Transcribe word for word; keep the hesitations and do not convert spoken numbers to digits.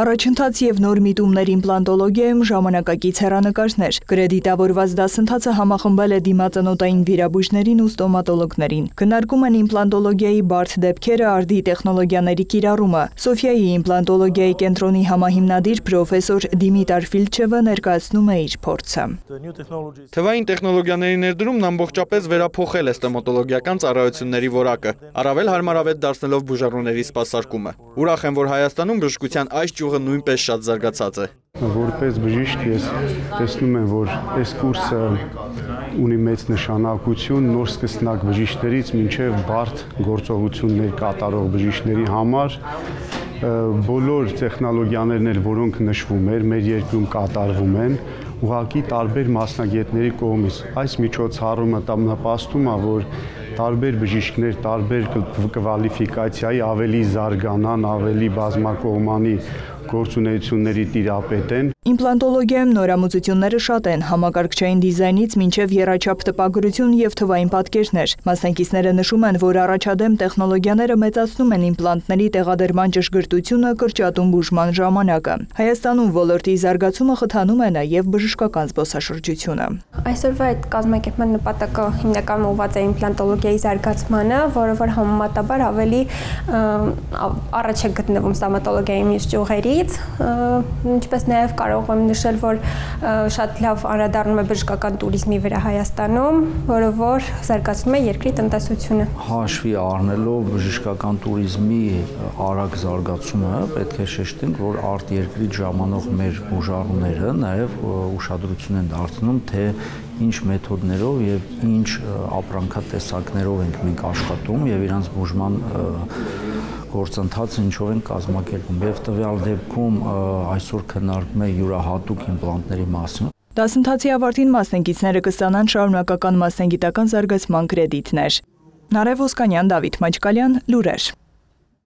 Առաջընթաց և նոր միտումներ իմպլանտոլոգիայում ժամանակակից հեռանկարներ, կրեդիտավորված դասընթացը համախմբել է դիմածանոտային վիրաբույժներին ու ստոմատոլոգներին։ Քննարկում են իմպլանտոլոգիայի բարդ դեպքերը, արդի տեխնոլոգիաների կիրառումը։ Սոֆիայի իմպլանտոլոգիայի կենտրոնի համահիմնադիր պրոֆեսոր Դիմիտար Ֆիլչևը ներկայացնում է իր փորձը։ Թվային տեխնոլոգիաների ներդրումն ամբողջապես վերափոխել է ստոմատոլոգիական ծառայությունների որակը, առավել հարմարավետ դարձնելով բուժառուների սպասարկումը։ Ուրախ եմ, որ Հայաստանում բժշկության այս ճյուղը նույնպես շատ զարգացած է։ Որպես բժիշկ ես տեսնում եմ, որ այս կուրսը ունի մեծ նշանակություն նոր սկսնակ բժիշկներից մինչև բարդ գործողություններ կատարող բժիշկների համար։ Բոլոր տեխնոլոգիաներն էլ, որոնք նշվում են, մեր երկրում կատարվում են, ուղղակի տարբեր մասնագետների կողմից։ Այս միջոցառումը նպաստում է, որ տարբեր բժիշկներ, տարբեր կվալիֆիկացիայի ավելի զարգանան, ավելի բազմակողմանի գործունեությունների տիրապետ են։ Իմպլանտոլոգիայում նորամուծությունները շատ են, համակարգչային դիզայնից մինչև եռաչափ տպագրություն և թվային պատկերներ։ Մասնակիցները նշում են, որ առաջադեմ տեխնոլոգիաները մեծացնում են իմպլանտների տեղադրման ճշգրտությունը, կրճատում բուժման ժամանակը։ Հայաստանում ոլորտի զարգացումը խթանում է նաև բժշկական զբոսաշրջությունը։ Այսօրվա այդ կազմակերպման նպատակը հիմնականում ուղղված է իմպլանտոլոգիայի զարգացմանը, որը որ համեմատաբար ավելի առաջ է գտնվում ստոմատոլոգիայի մյուս ճյուղերից, ինչպես նաև կարող եմ նշել, որ շատ լավ անդրադառնում է բժշկական туриզմի վրա Հայաստանում, որը որ զարգացնում է երկրի տնտեսությունը։ Հաշվի առնելով բժշկական туриզմի արագ զարգացումը, պետք է շեշտենք, որ արտերկրից ժամանող մեր բուժառուները նաև ուշադրություն են դարձնում, թե ինչ մեթոդներով եւ ինչ ապրանքատեսակներով ենք մենք աշխատում եւ իրանց բուժման գործընթացը ինչով են կազմակերպում։ Եվ տվյալ դեպքում այսօր քննարկվում է յուրահատուկ իմպլանտների մասին։ Դասընթացի ավարտին մասնագետները կստանան շարունակական մասնագիտական զարգացման կրեդիտներ։ Նարեկ Ոսկանյան, Դավիթ Մաչկալյան, լուրեր։